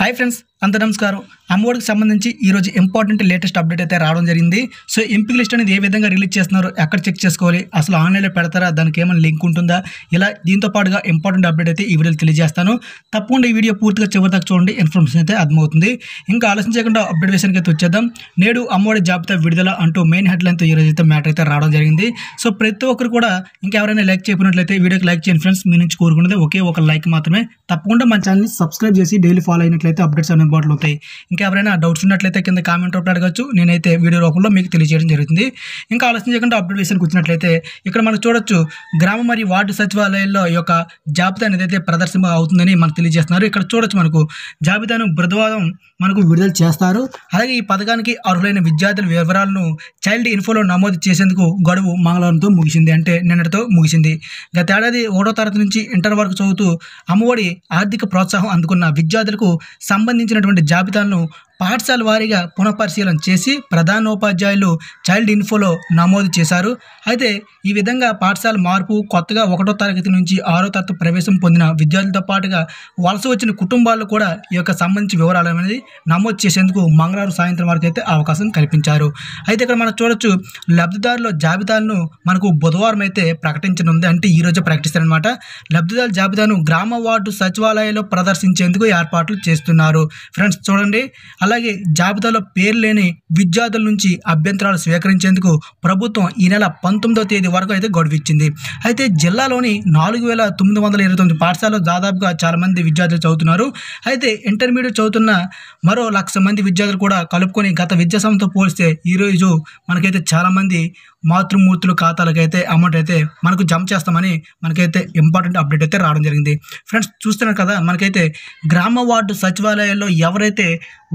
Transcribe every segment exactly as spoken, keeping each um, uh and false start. Hi friends अंदर नमस्कार अम्मोड की संबंधी इंपॉर्टेंट लेटेस्ट अपडेट रावడం జరిగింది। सो ఎంపిక లిస్ట్ అనేది ఏ విధంగా రిలీజ్ చేస్తున్నారు ఎక్కడ చెక్ చేసుకోవాలి అసలు ఆన్లైన్ లో పెడతారా దానికి ఏమైనా లింక్ ఉంటుందా ఇలా దీంతో పాటుగా ఇంపార్టెంట్ అప్డేట్ అయితే ఈ వీడియోలో తెలియజేస్తాను। తప్పకుండా ఈ వీడియో పూర్తిగా చివరి దాకా చూడండి ఇన్ఫర్మేషన్ అయితే అర్థమవుతుంది। ఇంకా ఆలస్యం చేయకుండా అప్డేట్ విషయానికి అయితే వచ్చేద్దాం। నేడు అమ్మోడి జాబితా విడుదల అంటూ మెయిన్ హెడ్ లైన్ తో ఈ రోజు అయితే మ్యాటర్ అయితే రావడం జరిగింది। సో ప్రతి ఒక్కరు కూడా ఇంకా ఎవరైనా లైక్ చేయనట్లయితే వీడియోకి లైక్ చేయండి ఫ్రెండ్స్। మీ నుంచి కోరుకునేది ఒకే ఒక లైక్ మాత్రమే। తప్పకుండా మన ఛానల్ ని సబ్స్క్రైబ్ చేసి డైలీ ఫాలో అయినట్లయితే अपडेट्स अनेक बाटल होता है। इंका एवरना डाउट्स उन्नट्लयिते किंद कामेंट रूप अडगच्चु नेनैते वीडियो रूपंलो मीकु तेलियजेयडम जरुगुतुंदी। इंका आलस्यं चेयकुंडा अपडेट विषयानिकि वच्चिनट्लयिते इक्कड मनकु चूडोच्चु ग्राम मरियु वार्ड सचिवालयाल्लो ई योक्क जाबिता अनेदि प्रदर्शन अवुतुंदनि मनकु तेलियजेस्तुन्नारु। इक्कड चूडोच्चु मनकु जाबितानु बुधवारं मनकु विडुदल चेस्तारु। अलागे ई पथकानिकि अर्हुलैन विद्यार्थुल विवरालानु चैल्ड इन्फोलो नमोदु चेसेंदुकु गडुवु मंगळवारंतो मुगिसिंदि। अंटे निन्नटितो मुगिसिंदि। गत एडादि ఒకటో తరగతి నుంచి ఇంటర్ వరకు చదువుతూ అమ్మఒడి ఆర్థిక ప్రోత్సాహం అందుకున్న విద్యార్థులకు సంబంధించినటువంటి జాబితాను పాఠశాల వారీగా పునః పరిశీలన చేసి ప్రధానోపాధ్యాయులు చైల్డ్ ఇన్ఫోలో నమోదు చేశారు। అయితే ఈ విధంగా పాఠశాల మార్పు కొత్తగా ఒకటో తరగతి నుంచి ఆరో తరగతి ప్రవేశం పొందిన విద్యార్థులతో పాటుగా వలస వచ్చిన కుటుంబాలు కూడా ఈ యొక్క సంబంధించిన వివరాలు అనేది నమోదు చేసేందుకు మంగళవారం సాయంత్రం వరకు అయితే అవకాశం కల్పించారు। అయితే ఇక్కడ మనం చూడొచ్చు లబ్ధిదారుల జాబితాలను మనకు బుధవారం అయితే ప్రకటించనుంది। అంటే ఈ రోజు ప్రకటిస్తారనమాట। లబ్ధిదారుల జాబితాను గ్రామ వార్డు సచివాలయంలో ప్రదర్శించేందుకు ఏర్పాట్లు చేస్తున్నారు ఫ్రెండ్స్ చూడండి। అలాగే జాబితాలో పేరు లేని విద్యార్థుల నుంచి అభ్యంతరాలు స్వీకరించేందుకు ప్రభుత్వం ఈ నెల పంతొమ్మిదవ తేదీ వరకు అయితే గడువు ఇచ్చింది। అయితే జిల్లాలోని నాలుగు వేల తొమ్మిది వందల ఇరవై తొమ్మిది పాఠశాలలో దాదాపుగా చాలామంది విద్యార్థులు చదువుతున్నారు। అయితే ఇంటర్మీడియట్ చదువుతున్న మరో లక్ష మంది విద్యార్థులు కూడా కలుపుకొని గత విద్యా సంవత్సరంతో పోలిస్తే ఈరోజు మనకైతే చాలామంది మాతృమూర్తుల ఖాతాలకైతే అమౌంట్ అయితే మనకు జమ చేస్తామని మనకైతే ఇంపార్టెంట్ అప్డేట్ అయితే రావడం జరిగింది ఫ్రెండ్స్। చూస్తున్నారు కదా మనకైతే గ్రామ వార్డు సచివాలయాల్లో ఎవరైతే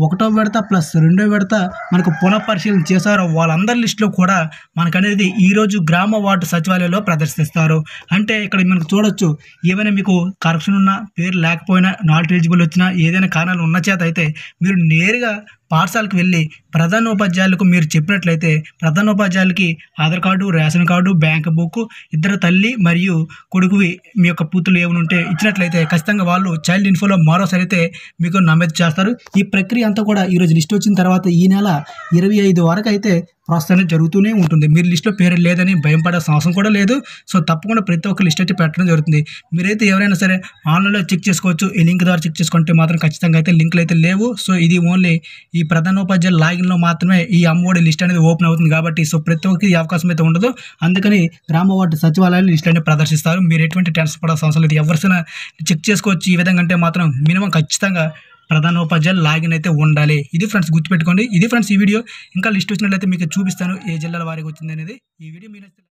ఒకటో విడత ప్లస్ రెండో విడత మనకు పునః పరిశీలన చేశారో వాళ్ళందరి లిస్టులో కూడా మనకనేది ఈరోజు గ్రామ వార్డు సచివాలయంలో ప్రదర్శిస్తారు। అంటే ఇక్కడ మనకు చూడొచ్చు ఏమైనా మీకు కరెక్షన్ ఉన్నా పేరు లేకపోయినా నాట్ ఎలిజిబుల్ వచ్చినా ఏదైనా కారణాలు ఉన్న చేత అయితే మీరు నేరుగా పాఠశాలకు వెళ్ళి ప్రధానోపాధ్యాయులకు మీరు చెప్పినట్లయితే ప్రధానోపాధ్యాయులకి Aadhaar card ration card bank book ఇద్దరు తల్లి మరియు కొడుకువి మీ యొక్క పూతులు ఏమైనా ఉంటే ఇచ్చినట్లయితే ఖచ్చితంగా వాళ్ళు చైల్డ్ ఇన్ఫోలో మరోసారి అయితే మీకు నమోదు చేస్తారు। ఈ ప్రక్రియ అంతా కూడా ఈరోజు లిస్ట్ వచ్చిన తర్వాత ఈ నెల ఇరవై ఐదు వరకు అయితే ప్రాసెస్ జరుగుతూనే ఉంటుంది। మీరు లిస్టులో పేరు లేదని భయం పడాల్సిన అవసరం కూడా లేదు। సో తప్పకుండా ప్రతి ఒక్క లిస్ట్ అయితే పెట్టడం జరుగుతుంది। మీరైతే ఎవరైనా సరే ఆన్లైన్లో చెక్ చేసుకోవచ్చు। ఈ లింక్ ద్వారా చెక్ చేసుకుంటే మాత్రం ఖచ్చితంగా అయితే లింకులు అయితే లేవు। సో ఇది ఓన్లీ ఈ ప్రధానోపాధ్యాయుల లాగిన్లో మాత్రమే ఈ అమ్మఒడి లిస్ట్ అనేది ఓపెన్ అవుతుంది కాబట్టి సో ప్రతి ఒక్కరికి అవకాశం అయితే ఉండదు। అందుకని గ్రామ వార్డు సచివాలయాలు లిస్ట్ అనేది ప్రదర్శిస్తారు। మీరు ఎటువంటి టెన్షన్ పడాల్సిన అవసరం లేదు। ఎవరిసైనా చెక్ చేసుకోవచ్చు। ఈ విధంగా అంటే మాత్రం మినిమం ఖచ్చితంగా ప్రధానోపాధ్యాయులు లాగిన్ అయితే ఉండాలి। ఇది ఫ్రెండ్స్ గుర్తుపెట్టుకోండి। ఇది ఫ్రెండ్స్ ఈ వీడియో ఇంకా లిస్ట్ వచ్చినట్లయితే మీకు చూపిస్తాను ఏ జిల్లాల వారికి వచ్చింది అనేది ఈ వీడియో మీరు